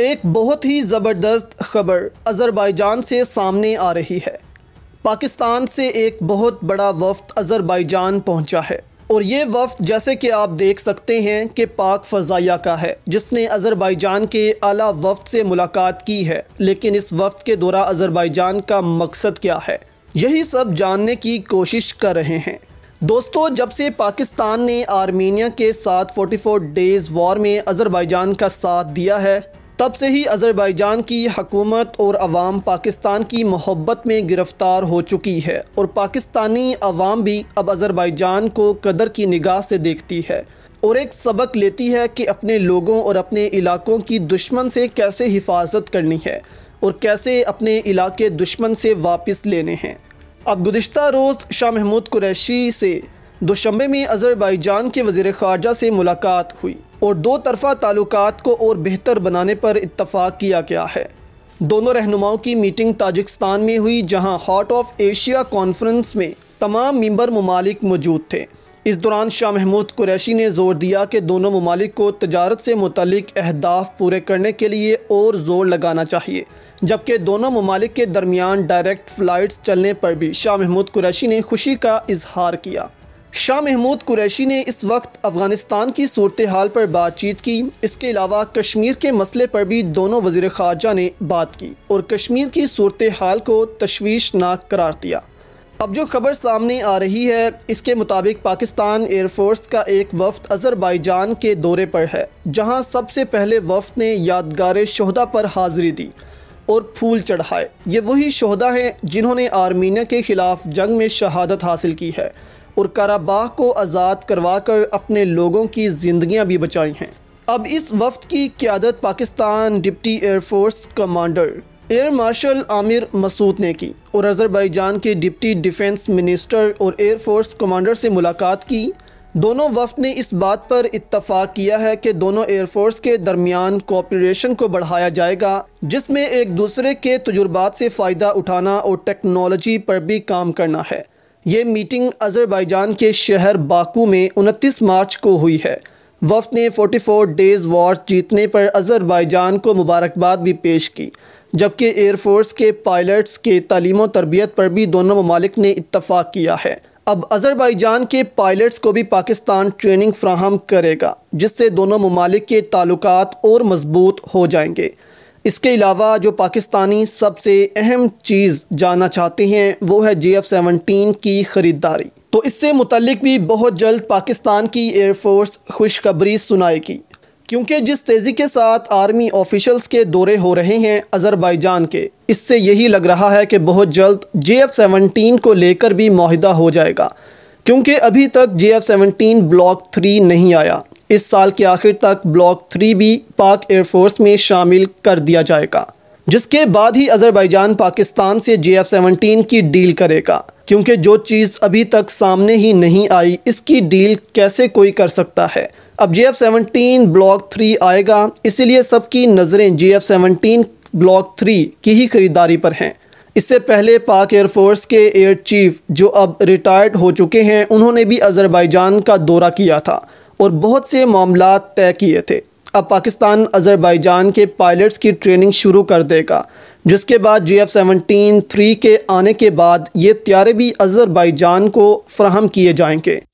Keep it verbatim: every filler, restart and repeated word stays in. एक बहुत ही ज़बरदस्त खबर अज़रबैजान से सामने आ रही है। पाकिस्तान से एक बहुत बड़ा वफ़द अज़रबैजान पहुंचा है और ये वफ़द जैसे कि आप देख सकते हैं कि पाक फ़ज़ाइया का है, जिसने अज़रबैजान के आला वफ़द से मुलाकात की है। लेकिन इस वफ़द के दौरान अज़रबैजान का मकसद क्या है, यही सब जानने की कोशिश कर रहे हैं। दोस्तों, जब से पाकिस्तान ने आर्मेनिया के साथ फोर्टी फोर डेज़ वॉर में अज़रबैजान का साथ दिया है, तब से ही अज़रबैजान की हकूमत और अवाम पाकिस्तान की मोहब्बत में गिरफ़्तार हो चुकी है और पाकिस्तानी अवाम भी अब अज़रबैजान को कदर की निगाह से देखती है और एक सबक लेती है कि अपने लोगों और अपने इलाकों की दुश्मन से कैसे हिफाजत करनी है और कैसे अपने इलाके दुश्मन से वापस लेने हैं। अब गुज़िश्ता रोज़ शाह महमूद कुरैशी से दुशंबे में अज़रबैजान के वज़ीर ख़ारजा से मुलाकात हुई और दो तरफ़ा ताल्लुकात को और बेहतर बनाने पर इत्तफ़ाक़ किया गया है। दोनों रहनुमाओं की मीटिंग ताजिकिस्तान में हुई, जहाँ हार्ट ऑफ एशिया कॉन्फ्रेंस में तमाम मेंबर ममालिक मौजूद थे। इस दौरान शाह महमूद कुरैशी ने ज़ोर दिया कि दोनों ममालिक को तजारत से मुतल्लिक अहदाफ पूरे करने के लिए और ज़ोर लगाना चाहिए, जबकि दोनों ममालिक के दरमियान डायरेक्ट फ़्लाइट्स चलने पर भी शाह महमूद कुरैशी ने खुशी का इजहार किया। शाह महमूद कुरैशी ने इस वक्त अफ़गानिस्तान की सूरत हाल पर बातचीत की। इसके अलावा कश्मीर के मसले पर भी दोनों वज़ीर ख़ारजा ने बात की और कश्मीर की सूरत हाल को तशवीशनाक करार दिया। अब जो खबर सामने आ रही है, इसके मुताबिक पाकिस्तान एयरफोर्स का एक वफ़द अज़रबैजान के दौरे पर है, जहाँ सबसे पहले वफ़द ने यादगार शोहदा पर हाज़िरी दी और फूल चढ़ाए। ये वही शोहदा हैं जिन्होंने आर्मीनिया के ख़िलाफ़ जंग में शहादत हासिल की है और कराबाख को आज़ाद करवा कर अपने लोगों की ज़िंदगियां भी बचाई हैं। अब इस वफ़द की क़यादत Pakistan deputy air force commander air marshal Aamir Masood ने की और अज़रबैजान के डिप्टी डिफेंस मिनिस्टर और एयरफोर्स कमांडर से मुलाकात की। दोनों वफ़द ने इस बात पर इत्तफ़ाक़ किया है कि दोनों एयरफोर्स के दरमियान कोऑपरेशन को बढ़ाया जाएगा, जिसमें एक दूसरे के तजुर्बात से फ़ायदा उठाना और टेक्नोलॉजी पर भी काम करना है। ये मीटिंग अज़रबैजान के शहर बाकू में उनतीस मार्च को हुई है। वफ़द ने चौवालीस डेज़ वॉर जीतने पर अज़रबैजान को मुबारकबाद भी पेश की, जबकि एयरफोर्स के पायलट्स के तालीम और तरबियत पर भी दोनों ममालिक ने इत्तफ़ाक़ किया है। अब अज़रबैजान के पायलट्स को भी पाकिस्तान ट्रेनिंग फ्राहम करेगा, जिससे दोनों ममालिक के ताल्लुकात और मजबूत हो जाएंगे। इसके अलावा जो पाकिस्तानी सबसे अहम चीज़ जानना चाहते हैं वो है जे एफ सेवनटीन की ख़रीदारी, तो इससे मुतल्लिक भी बहुत जल्द पाकिस्तान की एयरफोर्स खुशखबरी सुनाएगी, क्योंकि जिस तेज़ी के साथ आर्मी ऑफिशल्स के दौरे हो रहे हैं अज़रबैजान के, इससे यही लग रहा है कि बहुत जल्द जे एफ सेवनटीन को लेकर भी मुआहिदा हो जाएगा, क्योंकि अभी तक J F seventeen block three नहीं आया। इस साल के आखिर तक ब्लॉक थ्री भी पाक एयरफोर्स में शामिल कर दिया जाएगा, जिसके बाद ही अज़रबैजान पाकिस्तान से जे एफ सेवनटीन की डील करेगा, क्योंकि जो चीज़ अभी तक सामने ही नहीं आई, इसकी डील कैसे कोई कर सकता है। अब J F seventeen block three आएगा, इसीलिए सबकी नज़रें J F seventeen block three की ही ख़रीदारी पर हैं। इससे पहले पाक एयरफोर्स के एयर चीफ, जो अब रिटायर्ड हो चुके हैं, उन्होंने भी अज़रबैजान का दौरा किया था और बहुत से मामला तय किए थे। अब पाकिस्तान अज़रबैजान के पायलट्स की ट्रेनिंग शुरू कर देगा, जिसके बाद जे एफ सेवनटीन थ्री के आने के बाद ये तैयारी भी अज़रबैजान को फ्राहम किए जाएंगे।